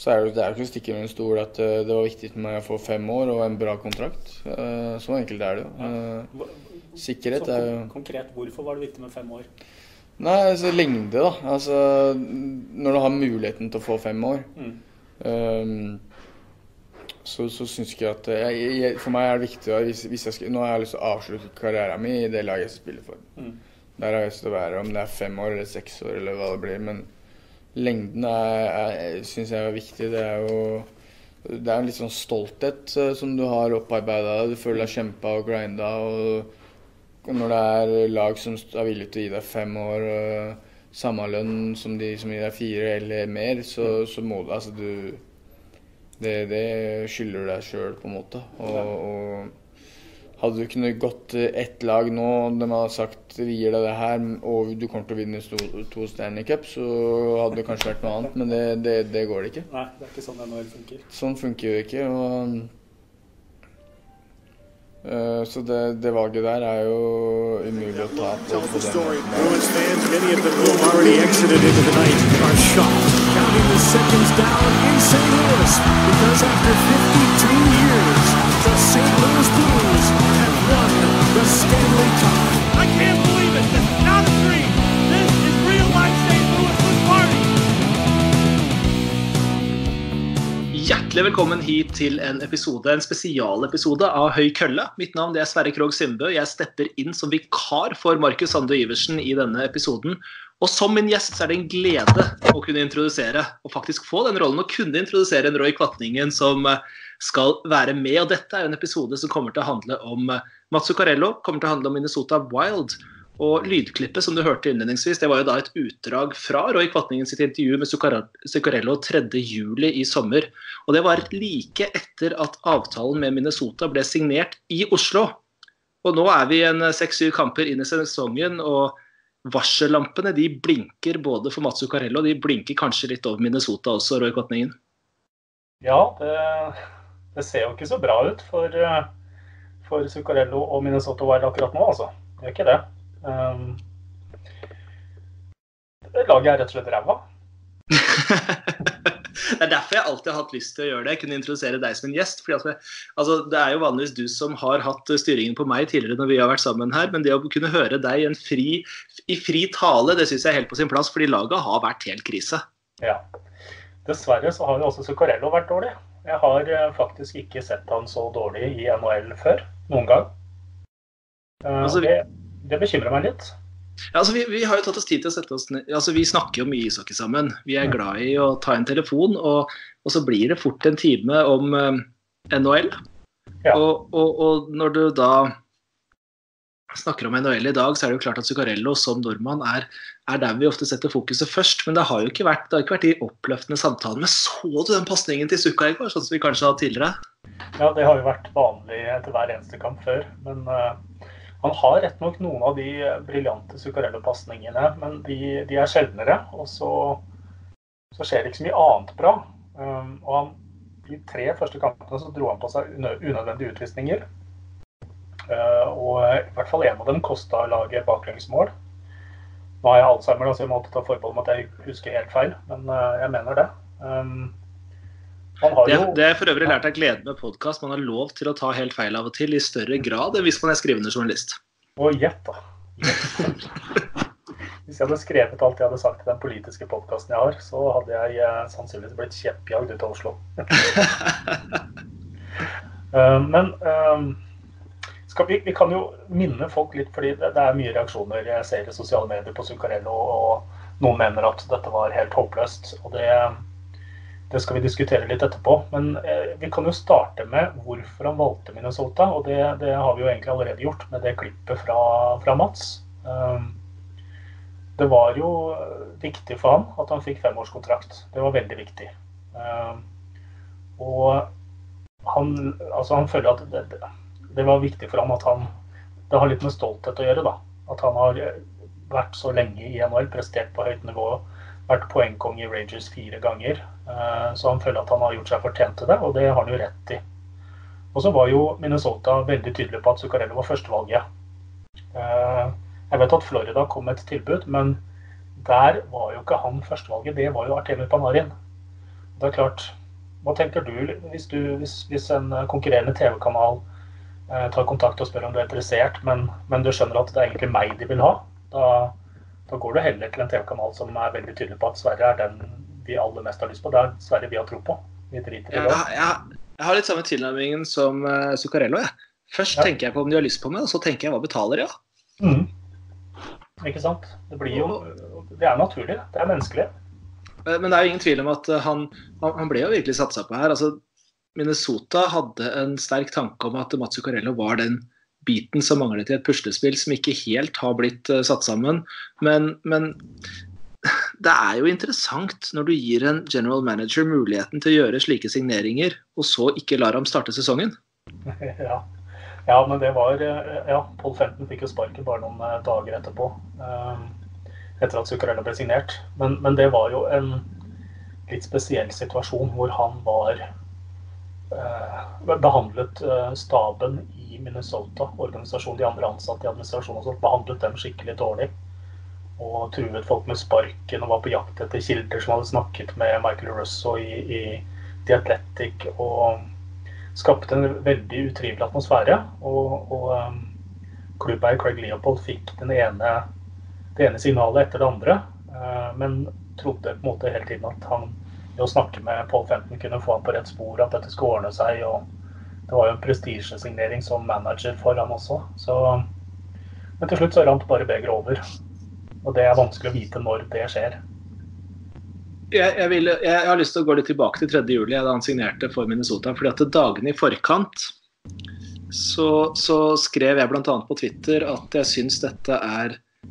så er det jo ikke å stikke med en stol at det var viktig for meg å få 5 år og en bra kontrakt. Så enkelt er det jo. Sikkerhet er jo... Konkret, hvorfor var det viktig med 5 år? Nei, altså lengde da. Altså, når du har muligheten til å få 5 år, så synes jeg at... For meg er det viktig at nå har jeg lyst til å avslutte karrieren min i det laget jeg spiller for. Der har jeg lyst til å være, om det er 5 år eller 6 år eller hva det blir, men... Lengden synes jeg er viktig. Det er en litt sånn stolthet som du har opparbeidet. Du føler deg kjempa og grinda. Og når det er lag som er villige til å gi deg 5 år, samme lønn som de som gir deg 4 eller mer, så må du, altså det skylder du deg selv på en måte. Og hadde du kunnet gått ett lag nå, de hadde sagt vi gir deg det her, og du kommer til å vinne 2 Stanley Cup, så hadde det kanskje vært noe annet, men det går det ikke. Nei, det er ikke sånn NHL funker. Sånn funker jo ikke, og, så det valget der er jo umulig å ta på den. The St. Louis Blues have won the Stanley Cup. I can't believe it. This is not a dream. This is real life St. Louis Blues party. Hjertelig velkommen hit til en spesialepisode av Høy Kølle. Mitt navn er Sverre Krogh Sundbø. Jeg stepper inn som vikar for Markus Sande Iversen i denne episoden. Og som min gjest så er det en glede å kunne introdusere, og faktisk få den rollen, å kunne introdusere en Roy Kvatningen som skal være med. Og dette er en episode som kommer til å handle om Mats Zuccarello, kommer til å handle om Minnesota Wild. Og lydklippet som du hørte innledningsvis, det var jo da et utdrag fra Roy Kvatningen sitt intervju med Zuccarello 3. juli i sommer. Og det var like etter at avtalen med Minnesota ble signert i Oslo. Og nå er vi en 6-7 kamper inn i sesongen, og varsellampene, de blinker både for Mats Zuccarello, de blinker kanskje litt over Minnesota også, Roy Kvatningen. Ja, det ser jo ikke så bra ut for Zuccarello og Minnesota Wild akkurat nå, altså. Det er ikke det. Laget er rett og slett ræva. Det er derfor jeg alltid har hatt lyst til å gjøre det. Jeg kunne introdusere deg som en gjest, for altså, det er jo vanligvis du som har hatt styringen på meg tidligere når vi har vært sammen her, men det å kunne høre deg i fri tale, det synes jeg er helt på sin plass, fordi laget har vært helt krise. Ja, dessverre så har jo også Zuccarello vært dårlig. Jeg har faktisk ikke sett han så dårlig i NHL før, noen gang. Det bekymrer meg litt. Ja, altså vi har jo tatt oss tid til å sette oss ned, altså vi snakker jo mye ishockey sammen, vi er glad i å ta en telefon, og så blir det fort en time om NHL, ja. og når du da snakker om NHL i dag, så er det jo klart at Zuccarello som nordmann er der vi ofte setter fokuset først, men det har ikke vært de oppløftende samtalene, men så du den passningen til Zucca i går, sånn som vi kanskje hadde tidligere? Ja, det har jo vært vanlig etter hver eneste kamp før, men... Han har rett nok noen av de briljante Zuccarello-passningene, men de er sjeldnere, og så skjer det ikke så mye annet bra. Og i 3 første kampene så dro han på seg unødvendige utvisninger, og i hvert fall en av dem kostet laget baklengsmål. Nå har jeg Alzheimer, så jeg må alltid ta forbehold om at jeg husker helt feil, men jeg mener det. Det er for øvrig lært av gleden med podcast. Man har lov til å ta helt feil av og til i større grad enn hvis man er skrivende journalist. Å, gjett da. Hvis jeg hadde skrevet alt jeg hadde sagt til den politiske podcasten jeg har, så hadde jeg sannsynligvis blitt kjeppjagd ut av Oslo. Men vi kan jo minne folk litt, fordi det er mye reaksjoner jeg ser i sosiale medier på Zuccarello, og noen mener at dette var helt håpløst, og det skal vi diskutere litt etterpå, men vi kan jo starte med hvorfor han valgte Minnesota, og det har vi jo egentlig allerede gjort med det klippet fra Mats. Det var jo viktig for ham at han fikk 5-årskontrakt. Det var veldig viktig. Og han føler at det var viktig for ham at det har litt med stolthet å gjøre da, at han har vært så lenge i NHL, prestert på høyt nivå, vært poengkong i Rangers 4 ganger, så han føler at han har gjort seg fortjent til det, og det har han jo rett i. Og så var jo Minnesota veldig tydelig på at Zuccarello var førstevalget. Jeg vet at Florida kom med et tilbud, men der var jo ikke han førstevalget, det var jo Artemij Panarin. Det er klart. Hva tenker du hvis en konkurrerende TV-kanal tar kontakt og spør om du er interessert, men du skjønner at det er egentlig meg de vil ha? Da går du heller til en TV-kanal som er veldig tydelig på at Sverre er den vi aller mest har lyst på. Det er Sverre vi har tro på. Vi driter i det. Jeg har litt samme tilnærmingen som Zuccarello, jeg. Først tenker jeg på om de har lyst på meg, og så tenker jeg hva betaler jeg. Mm. Ikke sant? Det er naturlig, det er menneskelig. Men det er jo ingen tvil om at han ble jo virkelig satset på her. Altså, Minnesota hadde en sterk tanke om at Mats Zuccarello var den biten som manglet i et puslespill som ikke helt har blitt satt sammen. Men det er jo interessant når du gir en general manager muligheten til å gjøre slike signeringer, og så ikke lar ham starte sesongen. Ja, men det var... Ja, Paul Fenton fikk jo sparken bare noen dager etterpå, etter at Zuccarello ble signert. Men det var jo en litt spesiell situasjon hvor han var behandlet staben i Minnesota, organisasjonen, de andre ansatte i administrasjonen og sånt, behandlet dem skikkelig dårlig. Og truet folk med sparken og var på jakt etter kilder som hadde snakket med Michael Russo i The Athletic, og skapte en veldig utrivelig atmosfære, og klubbeier Craig Leopold fikk det ene signalet etter det andre, men trodde på en måte hele tiden at han ved å snakke med Paul Fenton kunne få han på rett spor, at dette skulle ordne seg, og det var jo en prestisjesignering som manager for han også. Men til slutt så rant bare begeret over, og det er vanskelig å vite når det skjer. Jeg har lyst til å gå litt tilbake til 3. juli da han signerte for Minnesota, fordi at dagene i forkant så skrev jeg blant annet på Twitter at jeg synes dette er...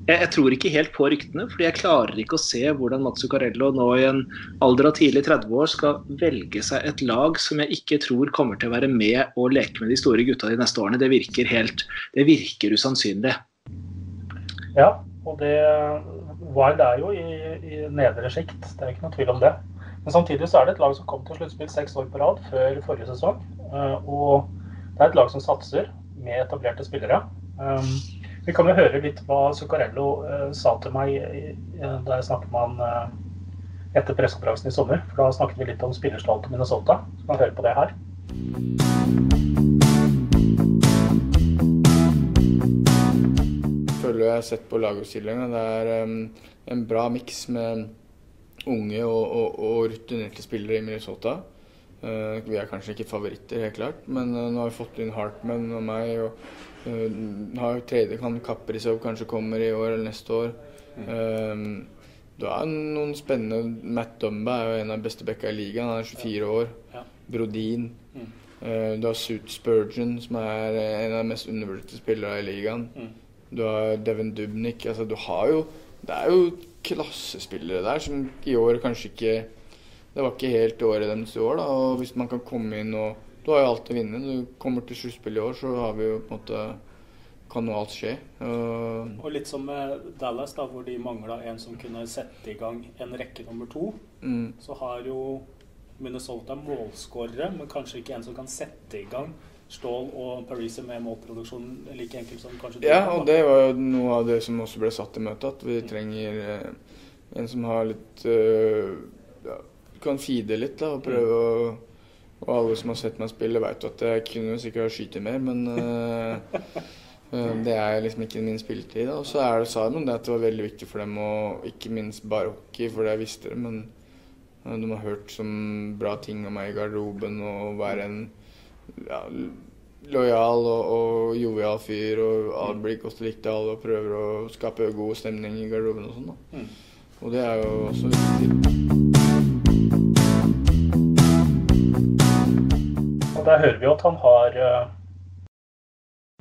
Jeg tror ikke helt på ryktene, fordi jeg klarer ikke å se hvordan Mats Zuccarello nå i en alder av tidlig 30 år skal velge seg et lag som jeg ikke tror kommer til å være med og leke med de store gutta de neste årene. Det virker usannsynlig. Ja, og det... Wild er jo i nedre skikt, det er ikke noe tvil om det. Men samtidig så er det et lag som kom til sluttspill 6 år på rad før forrige sesong, og det er et lag som satser med etablerte spillere. Vi kan jo høre litt hva Zuccarello sa til meg da jeg snakket med han etter pressekonferansen i sommer, for da snakket vi litt om spillerstall til Minnesota, så kan vi høre på det her. Jeg har sett på lagoppstillingene. Det er en bra mix med unge og rutinerte spillere i Minnesota. Vi er kanskje ikke favoritter, helt klart, men nå har vi fått inn Hartman og meg. Har tredje kan Kaprizov kanskje kommer i år eller neste år. Det er noen spennende. Matt Dumba er jo en av beste bekka i ligaen. Han er 24 år. Brodin. Du har Spurgeon, som er en av de mest undervurderte spillere i ligaen. Du har Devan Dubnyk, altså det er jo klassespillere der som i år kanskje ikke, det var ikke helt året deres i år da, og hvis man kan komme inn og, du har jo alt å vinne, du kommer til sluttspill i år, så har vi jo på en måte, kan noe alt skje. Og litt som med Dallas da, hvor de manglet en som kunne sette i gang en rekke nummer 2, så har jo Minnesota målskårere, men kanskje ikke en som kan sette i gang Staal og Parise med målproduksjonen like enkelt som kanskje... Ja, og det var jo noe av det som også ble satt i møte, at vi trenger en som har litt... kan feede litt da, og prøve å... Og alle som har sett meg spille vet jo at jeg kunne sikkert skyte mer, men det er liksom ikke min spilletid da. Og så sa jeg noe at det var veldig viktig for dem, og ikke minst bare hockey, for det jeg visste det, men de har hørt sånn bra ting om meg i garderoben, og være en... Ja, lojal og jovial fyr, og alle blir godt likt til alle og prøver å skape god stemning i garderoben og sånn da. Og det er jo også viktig. Og der hører vi at han har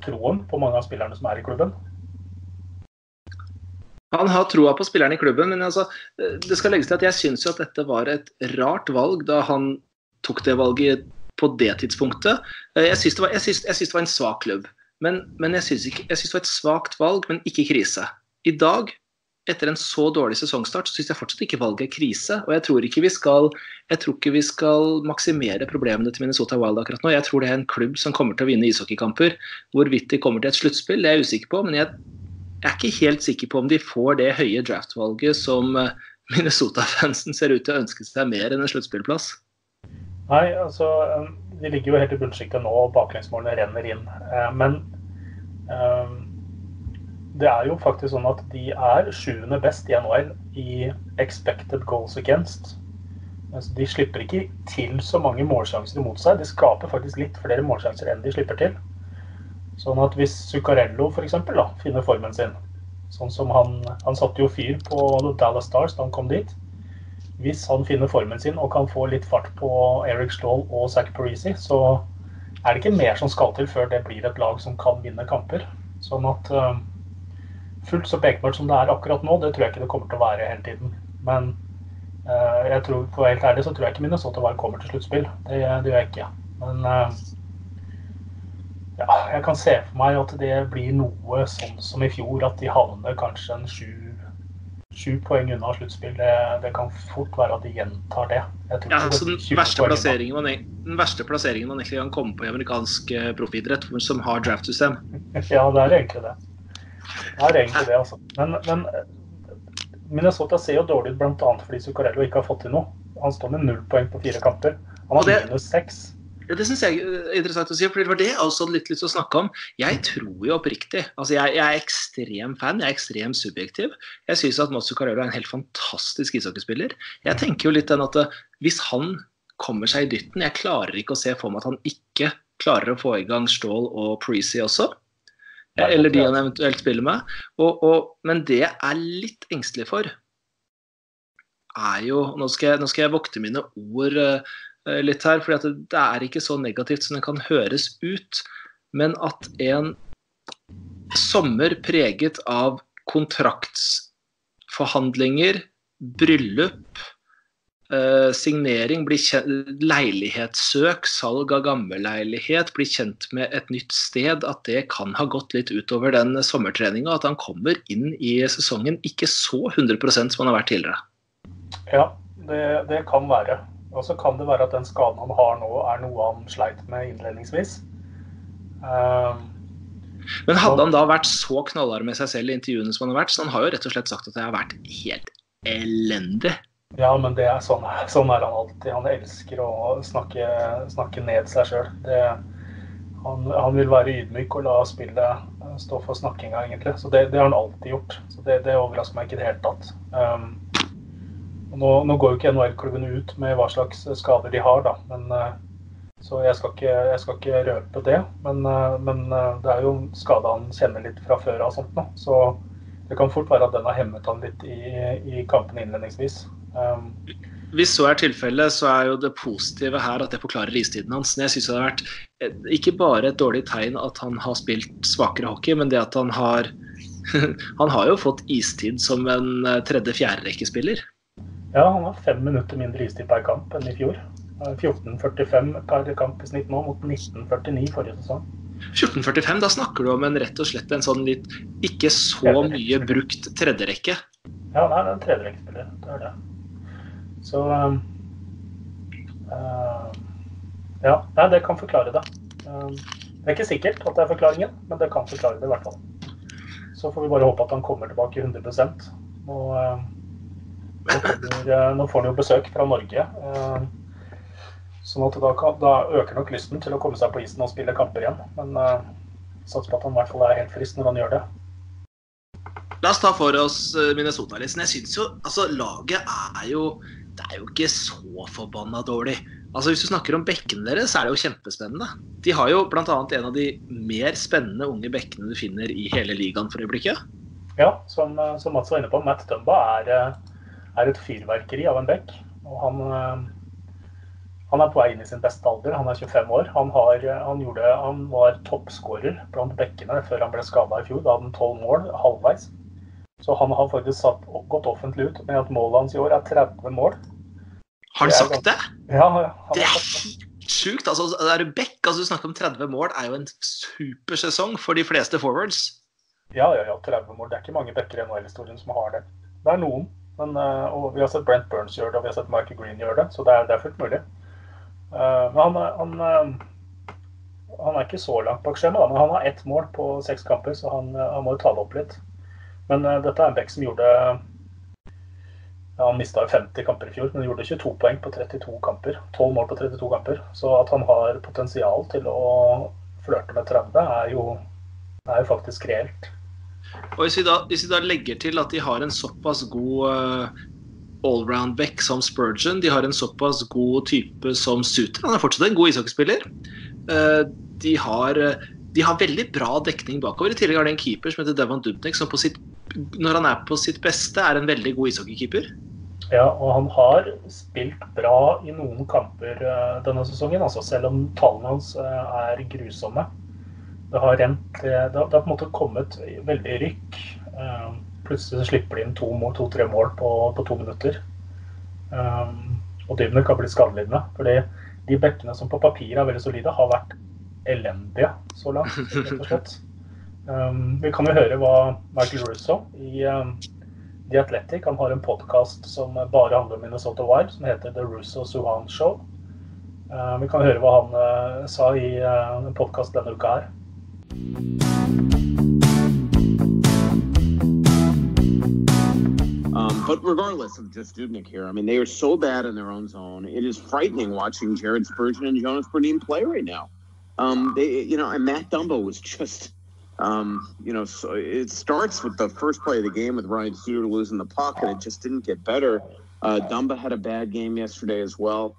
troen på mange av spillerne som er i klubben. Han har troa på spillerne i klubben, men altså, det skal legges til at jeg synes jo at dette var et rart valg da han tok det valget på det tidspunktet. Jeg synes det var en svak klubb, men jeg synes det var et svagt valg, men ikke krise. I dag, etter en så dårlig sesongstart, så synes jeg fortsatt ikke valget er krise, og jeg tror ikke vi skal maksimere problemene til Minnesota Wild akkurat nå. Jeg tror det er en klubb som kommer til å vinne ishockeykamper. Hvorvidt de kommer til et sluttspill, det er jeg usikker på, men jeg er ikke helt sikker på om de får det høye draftvalget som Minnesota-fansen ser ut til å ønske seg mer enn en sluttspillplass? Nei, altså, de ligger jo helt i bunnskiktet nå, og baklengsmålene renner inn. Men det jo faktisk sånn at de 7. best i NHL i expected goals against. Altså, de slipper ikke til så mange målsjanser imot seg. De skaper faktisk litt flere målsjanser enn de slipper til. Sånn at hvis Zuccarello for eksempel da, finner formen sin, sånn som han satte jo fyr på Dallas Stars da han kom dit. Hvis han finner formen sin og kan få litt fart på Eric Staal og Zach Parise, så det ikke mer som skal til før det blir et lag som kan vinne kamper. Sånn at fullt så pekbart som det akkurat nå, det tror jeg ikke det kommer til å være hele tiden. Men jeg tror, for å være helt ærlig, så tror jeg ikke Minnesota Wild kommer til sluttspill. Det gjør jeg ikke. Men ja, jeg kan se for meg at det blir noe sånn som i fjor, at de havner kanskje en 7 poeng unna sluttspill. Det kan fort være at de gjentar det. Ja, altså den verste plasseringen man egentlig kan komme på i amerikansk proffidrett, som har draftsystem. Ja, det egentlig det. Det egentlig det, altså. Men Minnesota ser jo dårlig ut, blant annet fordi Zuccarello ikke har fått til noe. Han står med 0 poeng på 4 kamper. Han har minus 6. Ja, det synes jeg er interessant å si, for det var det jeg også hadde litt lyst til å snakke om. Jeg tror jo oppriktig. Altså, jeg ekstrem fan, jeg ekstrem subjektiv. Jeg synes at Mats Zuccarello en helt fantastisk ishockeyspiller. Jeg tenker jo litt den at hvis han kommer seg i dytten, jeg klarer ikke å se for meg at han ikke klarer å få i gang Staal og Parise også, eller de han eventuelt spiller med. Men det jeg litt engstelig for, jo, nå skal jeg vokte mine ord litt her, for det ikke så negativt som det kan høres ut, men at en sommer preget av kontraktsforhandlinger, bryllup, signering, leilighetssøk, salg av gammel leilighet, bli kjent med et nytt sted, at det kan ha gått litt utover den sommertreningen, at han kommer inn i sesongen ikke så 100% som han har vært tidligere. Ja, det kan være. Og så kan det være at den skaden han har nå noe han sleit med innledningsvis. Men hadde han da vært så knallhard med seg selv i intervjuene som han har vært, så han har jo rett og slett sagt at det har vært helt elendig. Ja, men det sånn han alltid. Han elsker å snakke ned seg selv. Han vil være ydmyk og la spillet stå for snakkinga, egentlig. Så det har han alltid gjort. Så det overrasker meg ikke det helt tatt. Nå går jo ikke NHL-klubbene ut med hva slags skader de har, da. Så jeg skal ikke røpe det. Men det jo en skade han kjenner litt fra før og sånt nå. Så det kan fort være at den har hemmet han litt i kampen innledningsvis. Hvis så tilfelle, så jo det positive her at det forklarer istiden hans. Jeg synes det har vært ikke bare et dårlig tegn at han har spilt svakere hockey, men det at han har jo fått istid som en 3.-4. rekkespiller. Ja, han har 5 minutter mindre istid per kamp enn i fjor. 14.45 per kamp i snitt nå, mot 19.49 forrige sesong. 14.45, da snakker du om rett og slett en sånn litt ikke så mye brukt 3.-rekke. Ja, det en 3.-rekkespiller, det det. Så ja, det kan forklare det. Det ikke sikkert at det forklaringen, men det kan forklare det i hvert fall. Så får vi bare håpe at han kommer tilbake 100%. Nå får han jo besøk fra Norge, sånn at da øker nok lysten til å komme seg på isen og spille kamper igjen. Men satser på at han i hvert fall helt frist når han gjør det. La oss ta for oss Minnesota-listen. Jeg synes jo, altså laget det jo ikke så forbanna dårlig. Altså hvis du snakker om bekkene deres, så det jo kjempespennende. De har jo blant annet en av de mer spennende unge bekkene du finner i hele ligaen for øyeblikket. Ja, som Mats var inne på, Matt Dumba et fyrverkeri av en bekk, og han på vei inn i sin beste alder. Han 25 år. Han var toppskårer blant bekkene før han ble skadet i fjor. Da hadde han 12 mål halvveis. Så han har faktisk gått offentlig ut med at målet hans i år 30 mål. Har han sagt det? Ja, han har sagt det. Sjukt, altså bekk, altså du snakker om 30 mål, jo en supersesong for de fleste forwards. Ja, 30 mål. Det ikke mange bekker i NHL-historien som har det. Det noen. Og vi har sett Brent Burns gjøre det, og vi har sett Michael Green gjøre det, så det fullt mulig. Men han ikke så langt bak skjema, men han har 1 mål på 6 kamper, så han må jo ta det opp litt. Men dette en bekk som gjorde Han mistet 50 kamper i fjor, men gjorde 22 poeng på 32 kamper. 12 mål på 32 kamper. Så at han har potensial til å flørte med 30 er jo faktisk reelt. Og hvis vi da legger til at de har en såpass god allround back som Spurgeon, de har en såpass god type som Suter, han er fortsatt en god ishockeyspiller. De har veldig bra dekning bakover. I tillegg har de en keeper som heter Devan Dubnyk, som på sitt når han er på sitt beste, er en veldig god ishockeykeeper. Ja, og han har spilt bra i noen kamper denne sesongen, altså selv om tallene hans er grusomme. Det har på en måte kommet veldig rykk. Plutselig så slipper de inn 2-3 mål på 2 minutter. Og Dubnyk har blitt skadelidende, fordi de bekkene som på papir er veldig solide har vært elendige så langt, rett og slett. Vi kan jo høre hva Michael Russo i The Athletic, han har en podcast som bare handler om Minnesota Wild, som heter The Russo Suhan Show. Vi kan høre hva han sa i en podcast denne uka her. But regardless of just Dubnyk here, I mean, they are so bad in their own zone. It is frightening watching Jared Spurgeon and Jonas Brodin play right now. And Matt Dumba was just... so it starts with the first play of the game with Ryan Suter losing the puck, and it just didn't get better. Dumba had a bad game yesterday as well.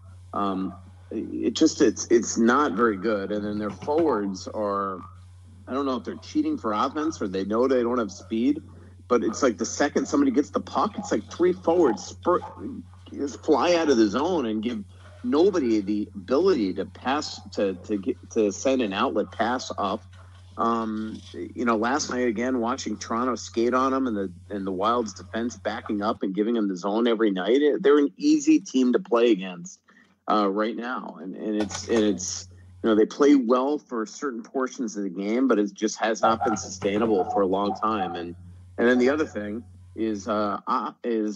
It's not very good. And then their forwards are, I don't know if they're cheating for offense or they know they don't have speed, but it's like the second somebody gets the puck, it's like 3 forwards fly out of the zone and give nobody the ability to pass, to send an outlet pass up. Last night again, watching Toronto skate on them and the Wild's defense backing up and giving them the zone every night. They're an easy team to play against right now, and they play well for certain portions of the game, but it just has not been sustainable for a long time. And then the other thing is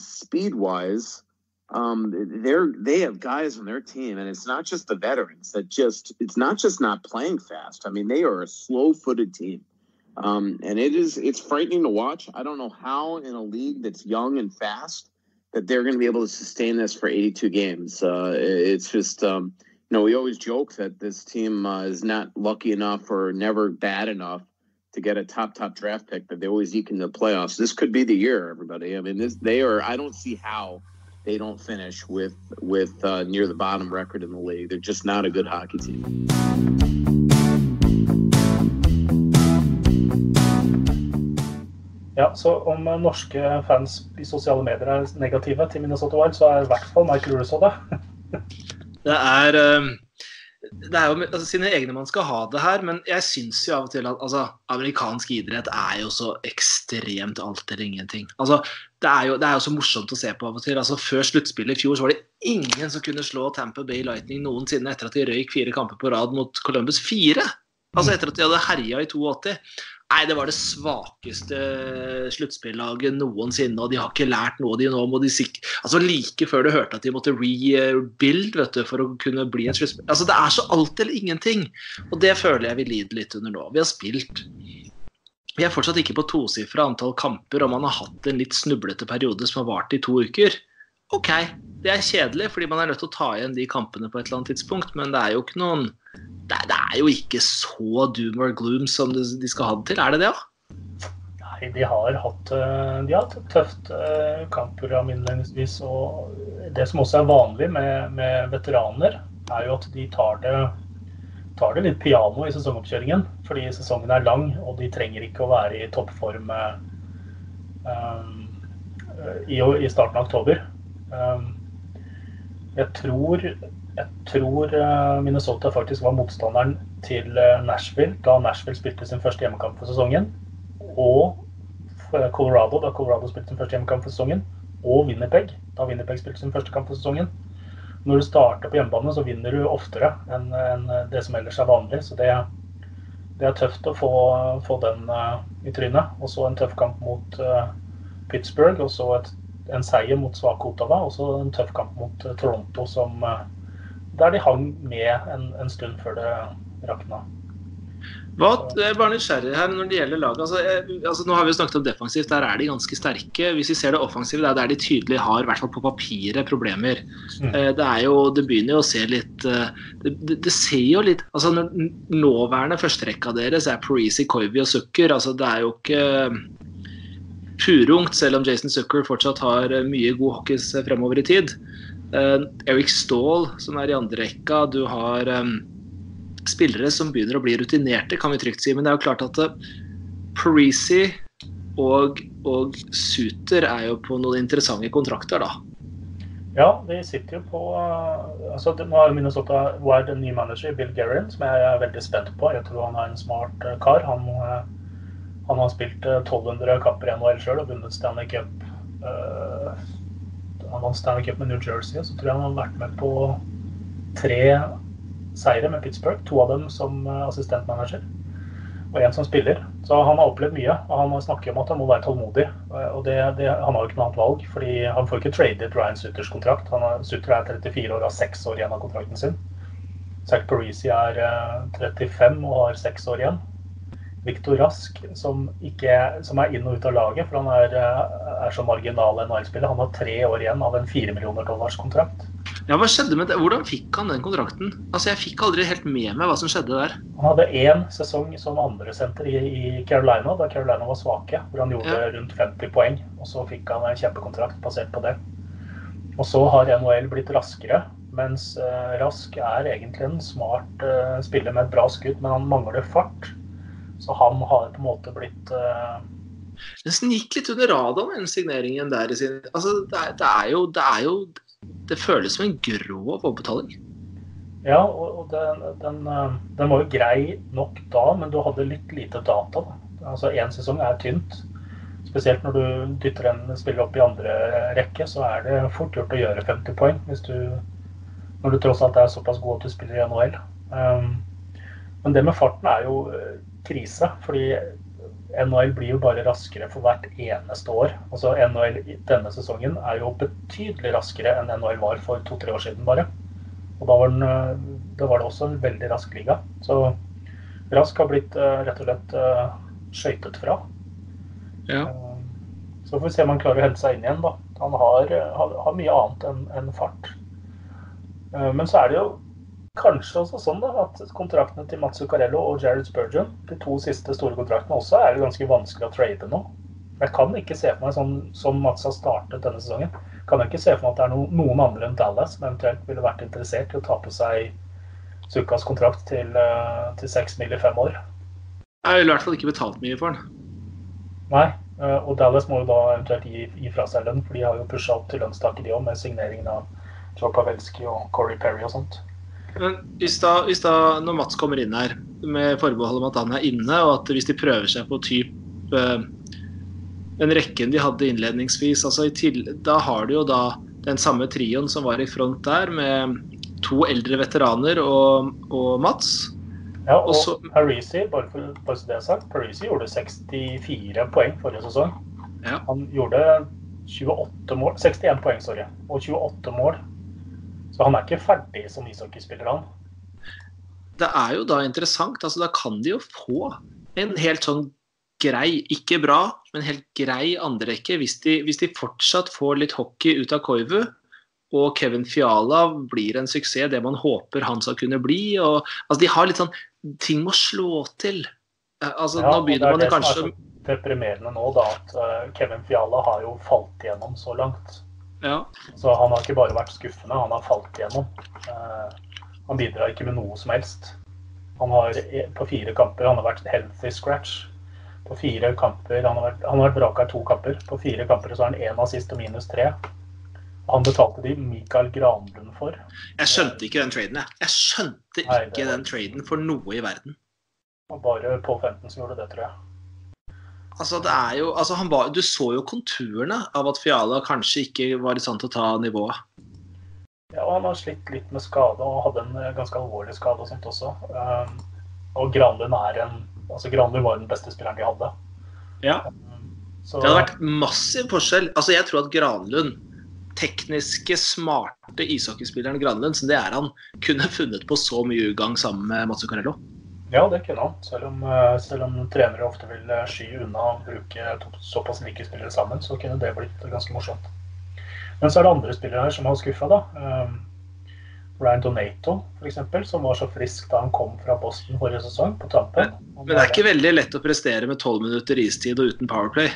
speed wise, they have guys on their team, and it's not just the veterans it's not just not playing fast. I mean, they are a slow-footed team, and it's frightening to watch. I don't know how in a league that's young and fast that they're going to be able to sustain this for 82 games. It's just, we always joke that this team is not lucky enough or never bad enough to get a top draft pick that they always eke in the playoffs. This could be the year, everybody. I mean, I don't see how they don't finish with near the bottom record in the league. They're just not a good hockey team. Ja, så om norske fans I sosiale medier negative til Minnesota Wild, så i hvert fall Michael Russo det. Det jo altså, sine egne man skal ha det her, men jeg synes jo av og til at amerikansk idrett jo så ekstremt alt eller ingenting. Altså, det jo så morsomt å se på av og til. Altså, før sluttspillet I fjor så var det ingen som kunne slå Tampa Bay Lightning noensinne etter at de røyk 4 kamper på rad mot Columbus 4. Altså etter at de hadde herja I 82. Nei, det var det svakeste sluttspillaget noensinne, og de har ikke lært noe de nå må de like før du hørte at de måtte rebuild, vet du, for å kunne bli en sluttspill. Altså, det så alt eller ingenting, og det føler jeg vi lider litt under nå. Vi fortsatt ikke på 2-sifra antall kamper, og man har hatt en litt snublete periode som har vart I 2 uker. Ok, det kjedelig, fordi man nødt til å ta igjen de kampene på et eller annet tidspunkt, men det jo ikke noen... Det jo ikke så doom or gloom som de skal ha det til, det da? Nei, de har hatt et tøft kampprogram innledningsvis, og det som også vanlig med veteraner jo at de tar det litt piano I sesongoppkjøringen, fordi sesongen lang, og de trenger ikke å være I toppform I starten av oktober. Jeg tror Minnesota faktisk var motstanderen til Nashville, da Nashville spilte sin første hjemmekamp for sesongen, og Colorado, da Colorado spilte sin første hjemmekamp for sesongen, og Winnipeg, da Winnipeg spilte sin første kamp for sesongen. Når du starter på hjemmebane, så vinner du oftere enn det som ellers vanlig, så det tøft å få den I trynet. Og så en tøff kamp mot Pittsburgh, og så en seier mot svake Ottawa, og så en tøff kamp mot Toronto, der de hang med en stund før det rakna. Jeg er bare nysgjerrig her når det gjelder laget. Altså, nå har vi jo snakket om defensivt, der er de ganske sterke. Hvis vi ser det offensivt, det er der de tydelig har, i hvert fall på papiret, problemer. Det begynner jo å se litt... Det ser jo litt... Altså, nåværende førsterekka deres er Parise, Koivu og Zucker. Altså, det er jo ikke purungt, selv om Jason Zucker fortsatt har mye god hockey fremover i tid. Eric Staal, som er i andre rekka, du har... spillere som begynner å bli rutinerte, kan vi trygt si, men det er jo klart at Parise og Suter er jo på noen interessante kontrakter da. Ja, de sitter jo på, altså nå har Minnesota Wild en ny manager, Bill Guerin, som jeg er veldig spent på. Jeg tror han er en smart kar. Han har spilt 1200 kamper i NHL selv og vunnet Stanley Cup. Han vant Stanley Cup med New Jersey, så tror jeg han har vært med på 3 seire med Pittsburgh, 2 av dem som assistentmanager og 1 som spiller. Så han har opplevd mye, og han har snakket om at han må være tålmodig, og han har jo ikke noe annet valg, fordi han får ikke tradet Ryan Suters kontrakt. Suter er 34 år og har 6 år igjen av kontrakten sin. Zach Parise er 35 og har 6 år igjen. Victor Rask, som er inn og ut av laget, for han er så marginal en NHL-spiller, han har 3 år igjen av en $4 million kontrakt. Ja, hva skjedde med det? Hvordan fikk han den kontrakten? Altså, jeg fikk aldri helt med meg hva som skjedde der. Han hadde 1 sesong som andre senter i Carolina, da Carolina var svake, hvor han gjorde rundt 50 poeng, og så fikk han en kjempekontrakt basert på det. Og så har NHL blitt raskere, mens Rask er egentlig en smart spiller med et bra skudd, men han mangler fart, så han har på en måte blitt... Den gikk litt under radaren, den signeringen der i sin... Altså, det er jo det føles som en grov overbetaling. Ja, og den var jo grei nok da, men du hadde litt lite data da. Altså, 1 sesong er tynt. Spesielt når du dytter en spiller opp i andre rekke, så er det fort gjort å gjøre 50 poeng, når du tross alt er såpass god at du spiller i NHL. Men det med farten er jo krise, fordi NHL blir jo bare raskere for hvert eneste år. Altså NHL denne sesongen er jo betydelig raskere enn NHL var for 2-3 år siden bare. Og da var det også en veldig rask liga. Så Rask har blitt rett og slett skøytet fra. Ja. Så får vi se om han klarer å hente seg inn igjen da. Han har mye annet enn fart. Men så er det jo kanskje også sånn da, at kontraktene til Mats Zuccarello og Jared Spurgeon, de 2 siste store kontraktene også, er jo ganske vanskelig å trade nå. Jeg kan ikke se for meg, som Mats har startet denne sesongen, kan jeg ikke se for meg at det er noen andre enn Dallas som eventuelt ville vært interessert i å ta på seg Zuccas kontrakt til 6 mil i 5 år. Jeg ville i hvert fall ikke betalt mye for den. Nei, og Dallas må jo da eventuelt gi fra seg lønn, for de har jo pushet opp til lønnstaket de også, med signeringen av Joel Eriksson Ek og Corey Perry og sånt. Men når Mats kommer inn her, med forbehold om at han er inne, og at hvis de prøver seg på typ den rekken de hadde innledningsvis, da har du jo da den samme trioen som var i front der, med 2 eldre veteraner og Mats. Ja, og Parise, bare så det jeg har sagt, Parise gjorde 64 poeng forrige sesong. Han gjorde 61 poeng, sorry, og 28 mål. Så han er ikke ferdig som ishockeyspiller han. Det er jo da interessant, altså da kan de jo få en helt sånn grei, ikke bra, men helt grei andrerekke hvis de fortsatt får litt hockey ut av Koivu, og Kevin Fiala blir en suksess, det man håper han skal kunne bli, og altså de har litt sånn ting å slå til. Altså ja, nå begynner man kanskje... Det er deprimerende nå da, at Kevin Fiala har jo falt igjennom så langt. Ja. Så han har ikke bare vært skuffende, han har falt igjennom. Han bidrar ikke med noe som helst. Han har på 4 kamper, han har vært healthy scratch. På 4 kamper, han har vært vraka i 2 kamper. På 4 kamper så har han 1 assist og -3. Han betalte de Mikael Granlund for. Jeg skjønte ikke den traden, jeg skjønte ikke den traden for noe i verden. Og bare Paul Fenton som gjorde det, tror jeg. Altså, det er jo, du så jo konturene av at Fiala kanskje ikke var i stand til å ta nivået. Ja, han har slitt litt med skade, og hadde en ganske alvorlig skade og sånt også. Og Granlund var den beste spilleren de hadde. Ja, så det hadde vært massiv forskjell. Altså, jeg tror at Granlund, tekniske, smarte ishockeyspilleren Granlund, som det er han, kunne funnet på så mye ugang sammen med Mats Zuccarello. Ja, det kunne han. Selv om trenere ofte vil sky unna å bruke såpass like spillere sammen, så kunne det blitt ganske morsomt. Men så er det andre spillere her som har skuffet da. Ryan Donato, for eksempel, som var så frisk da han kom fra Boston forrige sesong på tampen. Men det er ikke veldig lett å prestere med 12 minutter istid og uten powerplay.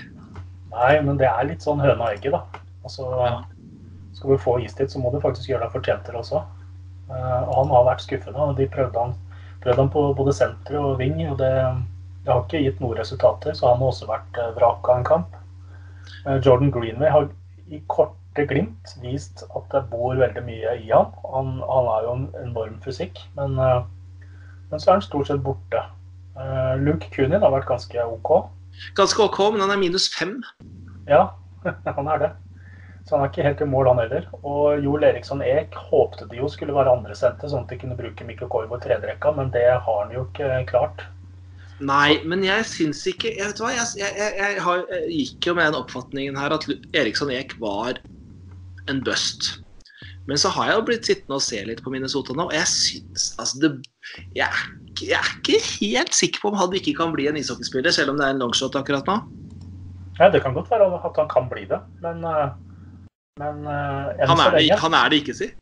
Nei, men det er litt sånn høna og egget da. Altså, skal du få istid, så må du faktisk gjøre deg fortjent til også. Og han har vært skuffende, og de prøvde han på både senter og ving, og det har ikke gitt noen resultater, så han har også vært vraka en kamp. Jordan Greenway har i korte glimt vist at det bor veldig mye i han. Han har jo en enorm fysikk, men så er han stort sett borte. Luke Kunin har vært ganske ok. Ganske ok, men han er -5. Ja, han er det. Så han er ikke helt i mål han heller. Og Joel Eriksson Ek håpte de jo skulle være andre senter, sånn at de kunne bruke Mikkel Korv og tredrekka, men det har han jo ikke klart. Nei, men jeg synes ikke, jeg vet hva, jeg gikk jo med den oppfatningen her at Eriksson Ek var en bust. Men så har jeg jo blitt sittende og se litt på Minnesota nå, og jeg synes, altså jeg er ikke helt sikker på om han ikke kan bli en ishockeyspiller, selv om det er en longshot akkurat nå. Ja, det kan godt være at han kan bli det, men han er det ikke, si.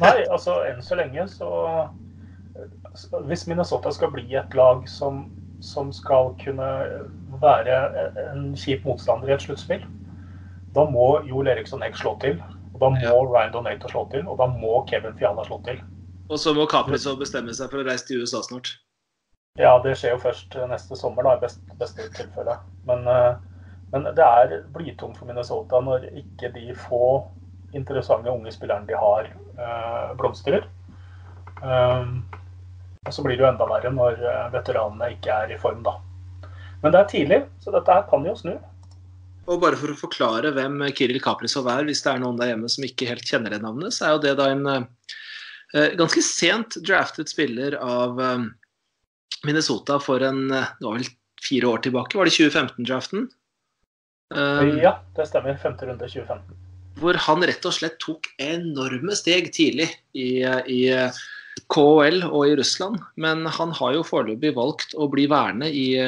Nei, altså enn så lenge så hvis Minnesota skal bli et lag som skal kunne være en kjip motstander i et sluttspill, da må Joel Eriksson Ek slå til, og da må Ryan Donato slå til, og da må Kevin Fiala slå til. Og så må Kaprizov bestemme seg for å reise til USA snart. Ja, det skjer jo først neste sommer da, i beste tilfelle. Men det er blytungt for Minnesota når ikke de få interessante unge spillerne de har blomstrer. Og så blir det jo enda verre når veteranene ikke er i form da. Men det er tidlig, så dette her kan jo snu. Og bare for å forklare hvem Kirill Kaprizov er, hvis det er noen der hjemme som ikke helt kjenner det navnet, så er jo det da en ganske sent draftet spiller av Minnesota for det var vel 4 år tilbake, var det 2015-draften? Ja, det stemmer, 5. runde 2015. Hvor han rett og slett tok enorme steg tidlig i KHL og i Russland, men han har jo foreløpig valgt å bli værende i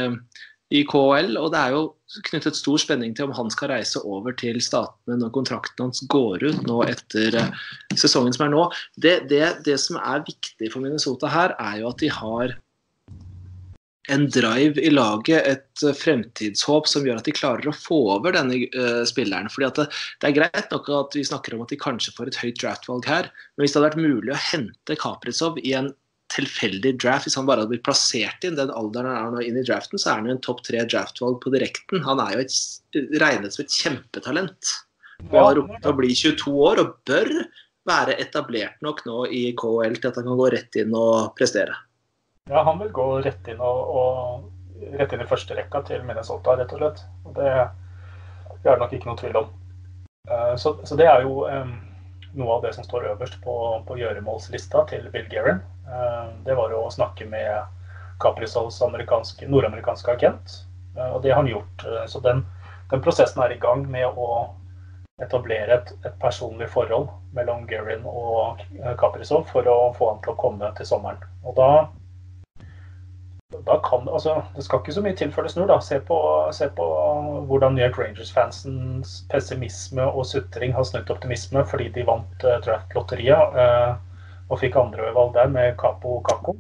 KHL, og det er jo knyttet stor spenning til om han skal reise over til statene når kontrakten hans går ut nå etter sesongen som er nå. Det som er viktig for Minnesota her er jo at de har en drive i laget, et fremtidshåp som gjør at de klarer å få over denne spilleren, fordi at det er greit nok at vi snakker om at de kanskje får et høyt draftvalg her, men hvis det hadde vært mulig å hente Kaprizov i en tilfeldig draft, hvis han bare hadde blitt plassert inn den alderen han er nå inn i draften, så er han jo en topp 3 draftvalg på direkten. Han er jo regnet som et kjempetalent, og har ropt å bli 22 år og bør være etablert nok nå i KHL til at han kan gå rett inn og prestere. Ja, han vil gå rett inn rett inn i første rekka til Minnesota, rett og slett. Det er nok ikke noe tvil om. Så det er jo noe av det som står øverst på gjøremålslista til Bill Guerin. Det var jo å snakke med Kaprizovs nordamerikanske agent, og det har han gjort. Så den prosessen er i gang med å etablere et personlig forhold mellom Guerin og Kaprizov for å få han til å komme til sommeren. Og da kan, altså, det skal ikke så mye til før det snur da. Se på hvordan New York Rangers-fansens pessimisme og suttering har snudd optimisme fordi de vant draft-lotteriet og fikk andre valg der med Capo og Kako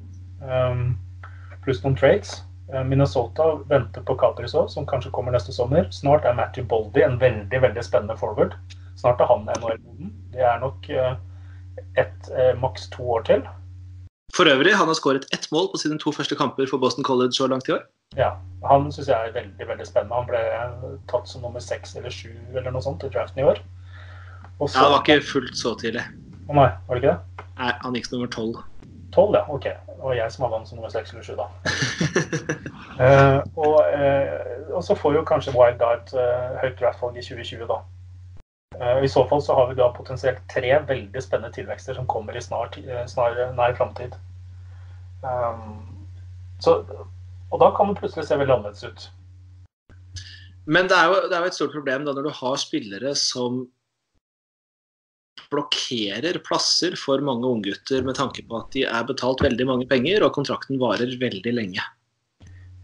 pluss noen trades. Minnesota venter på Kaprizov som kanskje kommer neste sommer. Snart er Matthew Boldy en veldig, veldig spennende forward. Snart er han en år moden. Det er nok maks 2 år til. For øvrig, han har skåret 1 mål på sine 2 første kamper for Boston College så langt i år. Ja, han synes jeg er veldig, veldig spennende. Han ble tatt som nummer 6 eller 7 eller noe sånt i draften i år. Ja, det var ikke fullt så tidlig. Å nei, var det ikke det? Nei, han gikk nummer 12. 12, ja, ok. Og jeg som hadde han som nummer 6 eller 7 da. Og så får jo kanskje Wild da et høyt draftvalg i 2020 da. I så fall så har vi da potensielt 3 veldig spennende tilvekster som kommer i nær fremtid. Og da kan det plutselig se veldig annerledes ut. Men det er jo et stort problem da når du har spillere som blokkerer plasser for mange unggutter med tanke på at de er betalt veldig mange penger, og kontrakten varer veldig lenge.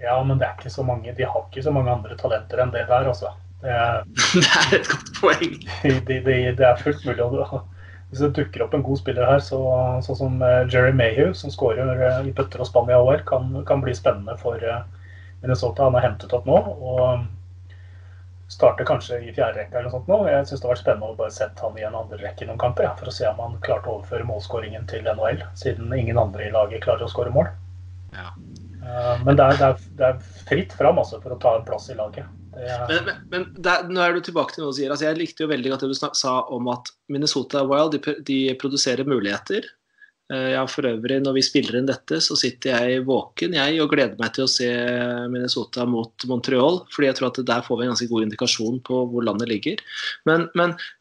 Ja, men det er ikke så mange, de har ikke så mange andre talenter enn det der, altså. Det er et godt poeng. Det er fullt mulig å... Hvis det dukker opp en god spiller her, sånn som Jerry Mayhew, som skårer i bøtter og spann i år, kan bli spennende for Minnesota. Han har hentet opp nå, og starter kanskje i fjerde rekka eller noe sånt nå. Jeg synes det har vært spennende å bare sette han i en andre rekke i noen kamper, for å se om han klarte å overføre målskåringen til NHL, siden ingen andre i laget klarer å skåre mål. Ja. Men det er fritt fram altså, for å ta en plass i laget. Men nå er du tilbake til noe du sier. Altså, jeg likte jo veldig godt det du sa om at Minnesota Wild, de produserer muligheter. Ja, for øvrig, når vi spiller inn dette, så sitter jeg våken og gleder meg til å se Minnesota mot Montreal, fordi jeg tror at der får vi en ganske god indikasjon på hvor landet ligger. Men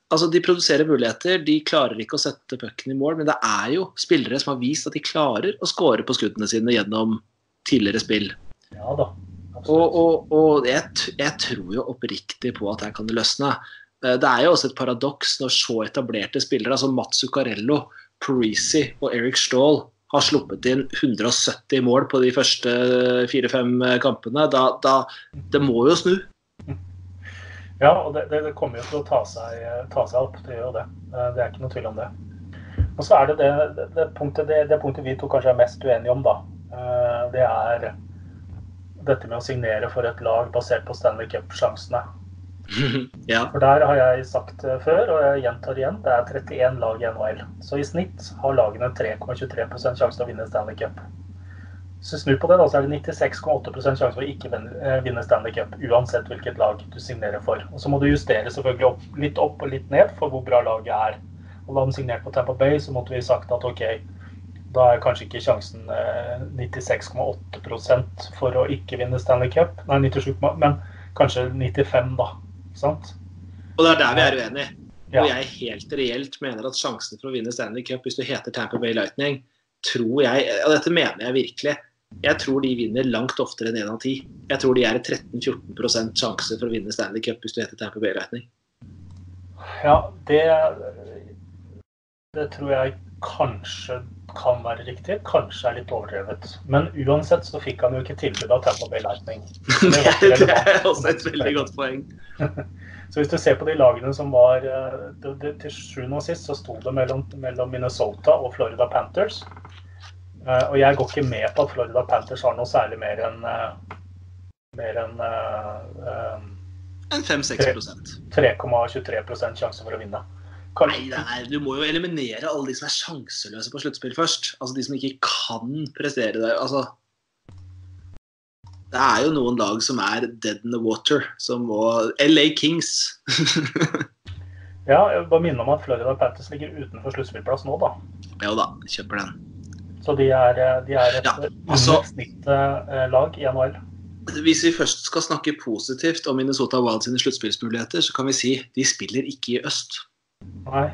altså, de produserer muligheter, de klarer ikke å sette pucken i mål, men det er jo spillere som har vist at de klarer å score på skuddene sine gjennom tidligere spill. Ja da. Og jeg tror jo oppriktig på at her kan det løsne. Det er jo også et paradoks når så etablerte spillere som Mats Zuccarello, Parisi og Eric Staal har sluppet inn 170 mål på de første 4-5 kampene. Det må jo snu. Ja, og det kommer jo til å ta seg opp, det gjør det. Det er ikke noe tvil om det. Og så er det punktet vi to kanskje er mest uenige om da. Det er dette med å signere for et lag basert på Stanley Cup-sjansene. Ja. For der har jeg sagt før, og jeg gjentar igjen, det er 31 lag i NHL. Så i snitt har lagene 3,23% sjanse til å vinne Stanley Cup. Så snu på det da, så er det 96,8% sjanse for å ikke vinne Stanley Cup, uansett hvilket lag du signerer for. Og så må du justere selvfølgelig litt opp og litt ned for hvor bra laget er. Og da de signerte på Tampa Bay, så måtte vi sagt at ok, da er kanskje ikke sjansen 96,8% for å ikke vinne Stanley Cup. Nei, 97, men kanskje 95 da, sant? Og det er der vi er uenige. Ja. Og jeg helt reelt mener at sjansen for å vinne Stanley Cup, hvis du heter Tampa Bay Lightning, tror jeg, og dette mener jeg virkelig, jeg tror de vinner langt oftere enn 1 av 10. Jeg tror de er 13-14% sjanse for å vinne Stanley Cup hvis du heter Tampa Bay Lightning. Ja, det tror jeg kanskje kan være riktig, kanskje er litt overdrevet. Men uansett så fikk han jo ikke tilbud av Tampa Bay Lightning. Det er også et veldig godt poeng. Så hvis du ser på de lagene som var, til 7 og sist så sto det mellom Minnesota og Florida Panthers. Og jeg går ikke med på at Florida Panthers har noe særlig mer enn 5-6%. 3,23% sjanse for å vinne. Nei, du må jo eliminere alle de som er sjanseløse på sluttspill først. Altså de som ikke kan prestere der. Altså, det er jo noen lag som er dead in the water, som må... LA Kings! Ja, jeg bare minner om at Florida Panthers ligger utenfor sluttspillplass nå da. Ja da, kjøper den. Så de er et snitt lag i NHL. Hvis vi først skal snakke positivt om Minnesota Wild sine sluttspillsmuligheter, så kan vi si de spiller ikke i øst. Nei,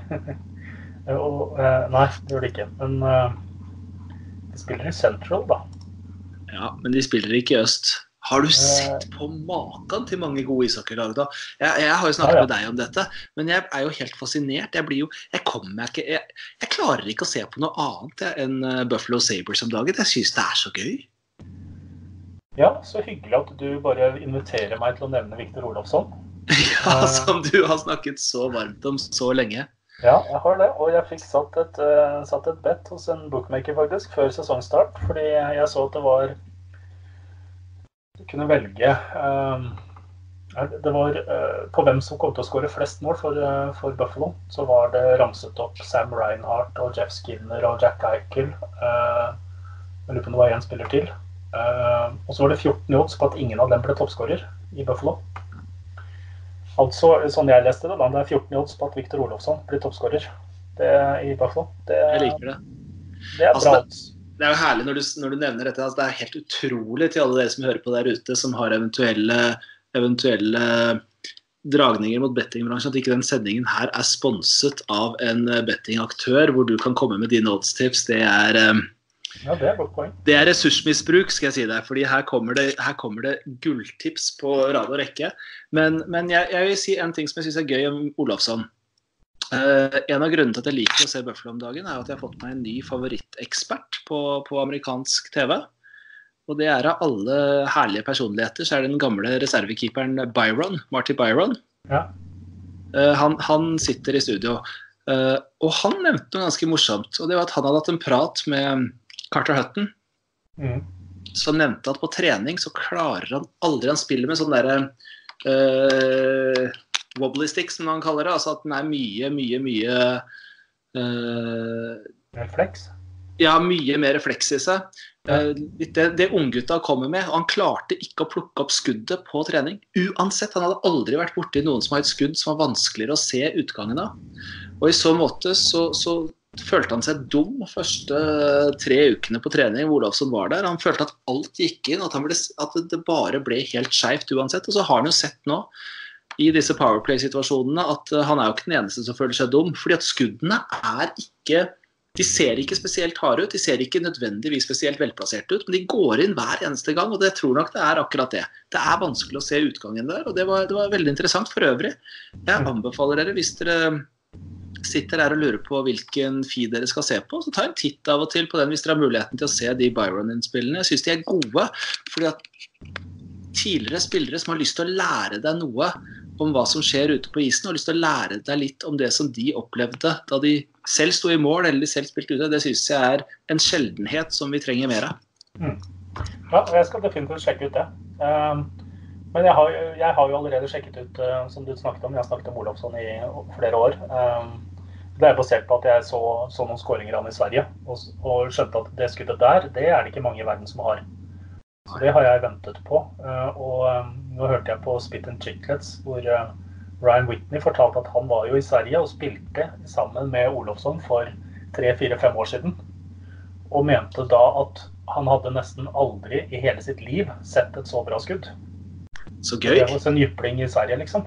det gjør det ikke. Men de spiller i Central da. Ja, men de spiller ikke i øst. Har du sett på maken til mange gode ishockeylag da? Jeg har jo snakket med deg om dette, men jeg er jo helt fascinert. Jeg klarer ikke å se på noe annet enn Buffalo Sabres om dagen. Jeg synes det er så gøy. Ja, så hyggelig at du bare inviterer meg til å nevne Viktor Olofsson. Ja, som du har snakket så varmt om så lenge. Ja, jeg har det, og jeg fikk satt et bet hos en bookmaker faktisk før sesongstart, fordi jeg så at du kunne velge på hvem som kom til å score flest mål for Buffalo, så var det ramset opp Sam Reinhart og Jeff Skinner og Jack Eichel, jeg lurer på om det var en spiller til, og så var det 14 odds på at ingen av dem ble toppscorer i Buffalo. Altså, sånn jeg leste det, det er 14 odds på at Viktor Olofsson blir toppskårer i Buffalo. Jeg liker det. Det er bra odds. Det er jo herlig når du nevner dette. Altså, det er helt utrolig til alle dere som hører på der ute, som har eventuelle dragninger mot bettingbransjen, at ikke den sendingen her er sponset av en bettingaktør, hvor du kan komme med dine oddstips. Det er godt poeng. Det er ressursmisbruk, skal jeg si deg, fordi her kommer det gulltips på rad og rekke. Men jeg vil si en ting som jeg synes er gøy om Olofsson. En av grunnene til at jeg liker å se Buffalo om dagen er at jeg har fått meg en ny favorittekspert på amerikansk TV. Og det er av alle herlige personligheter, så er det den gamle reservekeeperen Byron, Marty Byron. Ja. Han sitter i studio, og han nevnte noe ganske morsomt, og det var at han hadde hatt en prat med Carter Hutton, som nevnte at på trening så klarer han aldri, han spiller med sånn der wobbly stick, som han kaller det, altså at den er mye refleks. Ja, mye mer refleks i seg. Det unggutta kommer med, og han klarte ikke å plukke opp skuddet på trening. Uansett, han hadde aldri vært borte i noen som har et skudd som var vanskeligere å se utgangen av. Og i så måte så følte han seg dum første 3 ukene på trening hvor Olofsson var der. Han følte at alt gikk inn, at det bare ble helt skjevt uansett. Og så har han jo sett nå i disse powerplay-situasjonene at han er jo ikke den eneste som føler seg dum, fordi at skuddene er ikke... De ser ikke spesielt harde ut, de ser ikke nødvendigvis spesielt velplassert ut, men de går inn hver eneste gang, og det tror nok det er akkurat det. Det er vanskelig å se utgangen der, og det var veldig interessant for øvrig. Jeg anbefaler dere, hvis dere sitter der og lurer på hvilken feed dere skal se på, så ta en titt av og til på den hvis dere har muligheten til å se de Byron-innspillene. Jeg synes de er gode, fordi at tidligere spillere som har lyst til å lære deg noe om hva som skjer ute på isen, og har lyst til å lære deg litt om det som de opplevde da de selv stod i mål eller de selv spilte ute, det synes jeg er en sjeldenhet som vi trenger mer av. Ja, jeg skal definitivt sjekke ut det. Men jeg har jo allerede sjekket ut, som du snakket om, jeg har snakket om Olofsson i flere år. Det er basert på at jeg så noen skåringer han i Sverige, og skjønte at det skuddet der, det er det ikke mange i verden som har. Så det har jeg ventet på, og nå hørte jeg på Spit and Chicklets, hvor Ryan Whitney fortalte at han var jo i Sverige og spilte sammen med Olofsson for 3-4-5 år siden, og mente da at han hadde nesten aldri i hele sitt liv sett et så bra skudd. Så gøy! Det var en jypling i Sverige, liksom.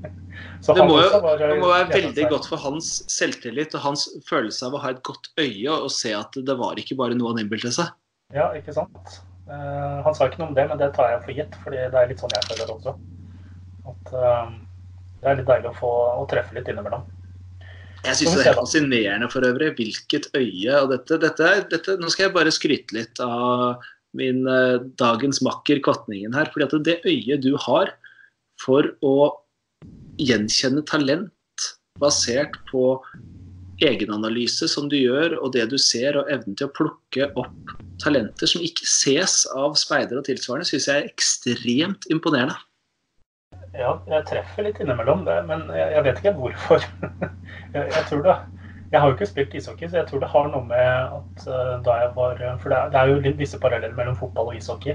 Det må være veldig godt for hans selvtillit og hans følelse av å ha et godt øye og se at det var ikke bare noe han innbilte seg. Ja, ikke sant? Han sa ikke noe om det, men det tar jeg for gitt, fordi det er litt sånn jeg føler også. At det er litt deilig å treffe litt innimellom. Jeg synes det er fascinerende for øvrig, hvilket øye og dette. Nå skal jeg bare skryte litt av min dagens makker Kvatningen her, fordi at det øyet du har for å gjenkjenne talent basert på egenanalyse som du gjør, og det du ser, og evnen til å plukke opp talenter som ikke ses av speidere og tilsvarende, synes jeg er ekstremt imponerende. Ja, jeg treffer litt innimellom det, men jeg vet ikke hvorfor. Jeg tror det. Jeg har jo ikke spilt ishockey, så jeg tror det har noe med at da jeg var... For det er jo litt visse paralleller mellom fotball og ishockey.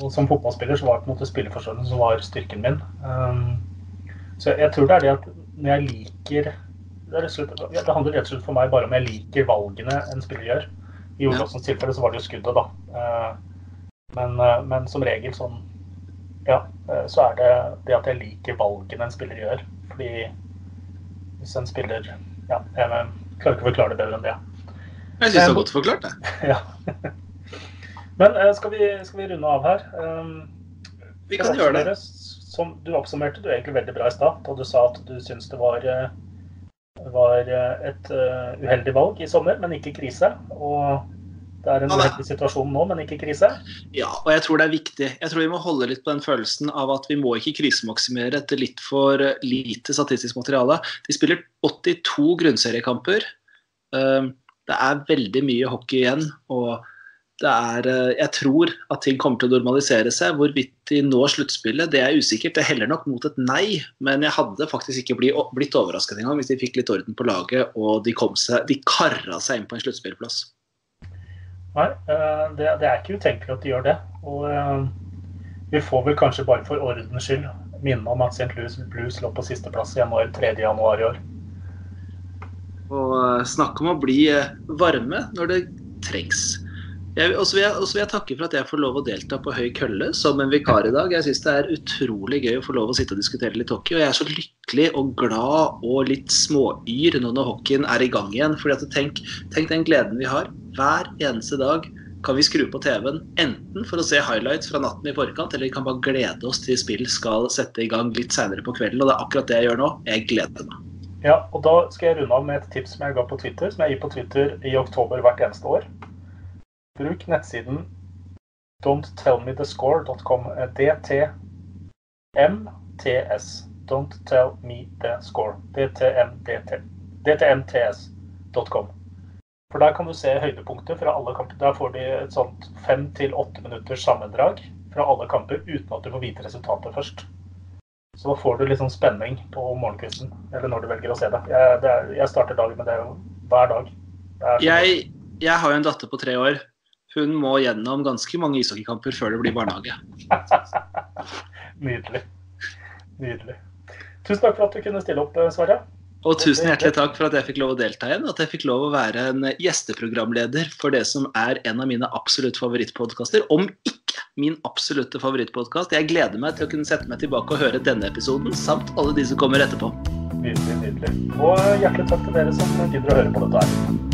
Og som fotballspiller så var det på en måte spilleforståelsen som var styrken min. Så jeg tror det er det at når jeg liker... Det handler rett og slett for meg bare om jeg liker valgene en spiller gjør. I Olofssons tilfelle så var det jo skuddet da. Men som regel sånn, ja, så er det det at jeg liker valgene en spiller gjør. Fordi hvis en spiller, ja, jeg klarer ikke å forklare det bedre enn det. Jeg synes det var godt forklart det. Ja. Men skal vi runde av her? Vi kan gjøre det. Som du oppsummerte, du er egentlig veldig bra i stad, og du sa at du synes det var et uheldig valg i sommer, men ikke krise. Og det er en uheldig situasjon nå, men ikke krise. Ja, og jeg tror det er viktig. Jeg tror vi må holde litt på den følelsen av at vi må ikke krisemaksimere etter litt for lite statistisk materiale. De spiller 82 grunnseriekamper. Det er veldig mye hockey igjen, og jeg tror at ting kommer til å normalisere seg. Hvorvidt de når sluttspillet, det er usikkert. Det heller nok mot et nei, men jeg hadde faktisk ikke blitt overrasket engang hvis de fikk litt orden på laget, og de karret seg inn på en sluttspillplass. Nei, det er ikke utenkelig at de gjør det. Og vi får vel kanskje bare for ordens skyld minne om at St. Louis Blues lå på siste plass i januar, 3. januar i år. Og snakk om å bli varme når det trengs. Og så vil jeg takke for at jeg får lov å delta på Høy Kølle som en vikar i dag. Jeg synes det er utrolig gøy å få lov å sitte og diskutere litt hockey, og jeg er så lykkelig og glad og litt småyr når hockeyen er i gang igjen, fordi at tenk den gleden vi har hver eneste dag kan vi skru på TV-en enten for å se highlights fra natten i forkant, eller vi kan bare glede oss til spill skal sette i gang litt senere på kvelden, og det er akkurat det jeg gjør nå. Jeg gleder meg. Ja, og da skal jeg runde av med et tips som jeg ga på Twitter, som jeg gir på Twitter i oktober hvert eneste år. Bruk nettsiden donttellmethescore.com, DTMTS, donttellmethescore, DTMTS.com. For der kan du se høydepunkter fra alle kamper. Der får de et sånt 5-8 minutters sammendrag fra alle kamper, uten at du får vite resultatet først. Så da får du litt sånn spenning på morgenkvisten, eller når du velger å se det. Jeg starter dagen med det hver dag. Jeg har jo en datter på 3 år. Hun må gjennom ganske mange ishockeykamper før det blir barnehage. Nydelig. Nydelig. Tusen takk for at du kunne stille opp, Sverre. Og tusen hjertelig takk for at jeg fikk lov å delta igjen, at jeg fikk lov å være en gjesteprogramleder for det som er en av mine absolutt favorittpodcaster, om ikke min absolutte favorittpodcast. Jeg gleder meg til å kunne sette meg tilbake og høre denne episoden, samt alle de som kommer etterpå. Nydelig, nydelig. Og hjertelig takk til dere som gidder å høre på dette her.